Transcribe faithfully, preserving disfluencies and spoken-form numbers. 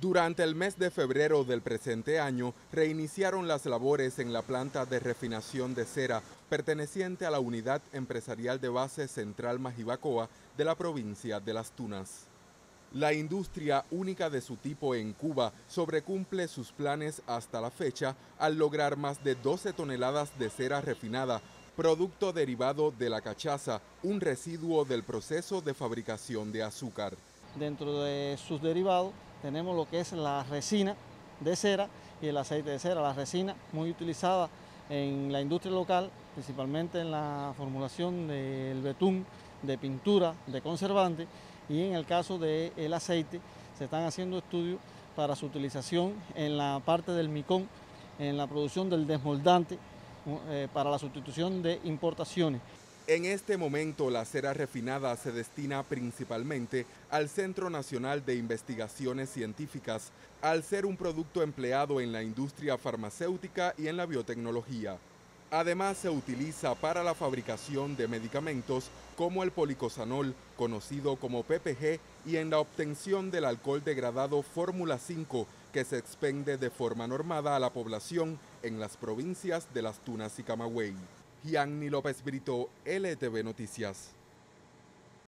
Durante el mes de febrero del presente año, reiniciaron las labores en la planta de refinación de cera perteneciente a la Unidad Empresarial de Base Central Majibacoa de la provincia de Las Tunas. La industria única de su tipo en Cuba sobrecumple sus planes hasta la fecha al lograr más de doce toneladas de cera refinada, producto derivado de la cachaza, un residuo del proceso de fabricación de azúcar. Dentro de sus derivados tenemos lo que es la resina de cera y el aceite de cera. La resina muy utilizada en la industria local, principalmente en la formulación del betún, de pintura, de conservante, y en el caso del aceite se están haciendo estudios para su utilización en la parte del micón, en la producción del desmoldante, eh, para la sustitución de importaciones. En este momento, la cera refinada se destina principalmente al Centro Nacional de Investigaciones Científicas, al ser un producto empleado en la industria farmacéutica y en la biotecnología. Además, se utiliza para la fabricación de medicamentos como el policosanol, conocido como P P G, y en la obtención del alcohol degradado Fórmula cinco, que se expende de forma normada a la población en las provincias de Las Tunas y Camagüey. Gianny López Brito, L T V Noticias.